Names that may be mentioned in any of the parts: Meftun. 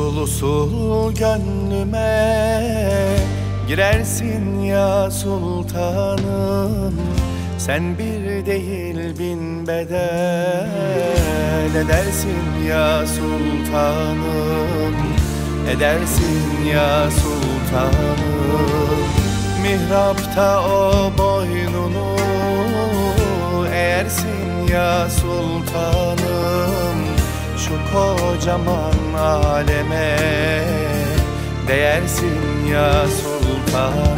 Usul usul gönlüme girersin ya sultanım. Sen bir değil bin bedel edersin ya sultanım. Edersin ya sultanım. Mihrapta o boynunu eğersin ya sultanım. Şu kocaman aleme değersin ya sultanım.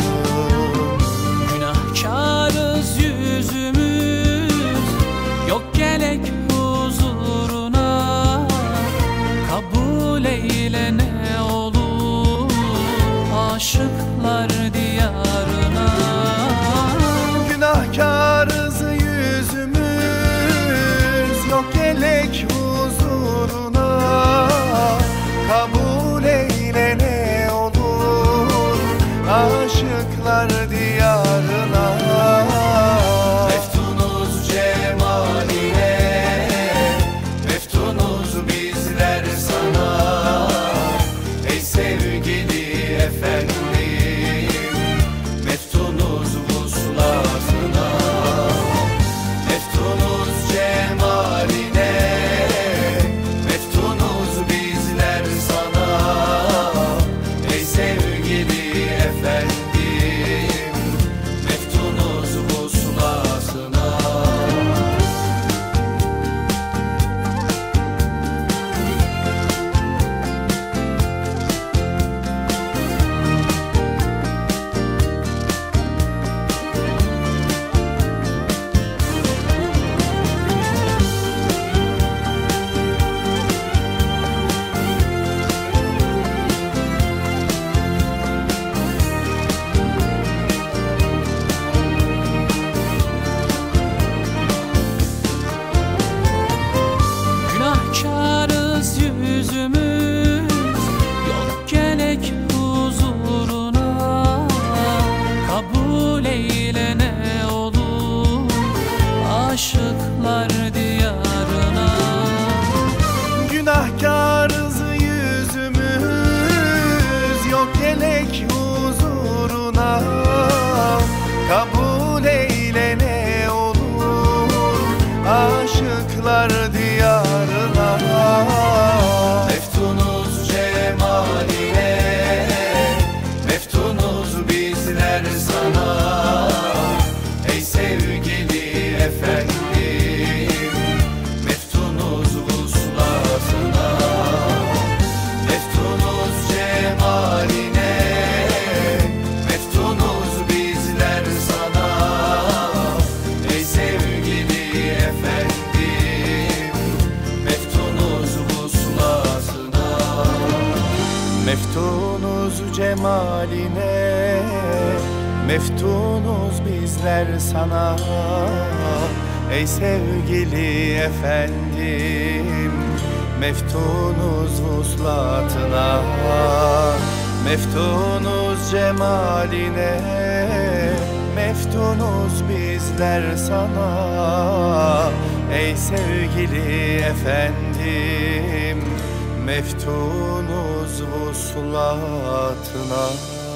Günahkarız yüzümüz, yok gerek huzuruna. Kabul eyle ne olur aşıklar diyarına. Günahkarız yüzümüz, yok gerek huzuruna. Kabul eyle ne olur aşıklar diyarına. Meftunuz cemaline, meftunuz bizler sana. Ey sevgili efendim, meftunuz vuslatına. Meftunuz cemaline, meftunuz bizler sana. Ey sevgili efendim, meftunuz vuslatına. Günahkarız yüzümüz, yok gerek huzuruna. Kabul eyle ne olur aşıklar diyarına. Günahkarız yüzümüz, yok gerek huzuruna. Kabul eyle ne olur aşıklar diyarına. Meftunuz cemaline, meftunuz bizler sana. Ey sevgili efendim, meftunuz vuslatına. Meftunuz cemaline, meftunuz bizler sana. Ey sevgili efendim, meftunuz vuslatına. Meftunuz cemaline, meftunuz bizler sana. Ey sevgili efendim, meftunuz vuslatına. Meftunuz cemaline, meftunuz bizler sana. Ey sevgili efendim, meftunuz vuslatına.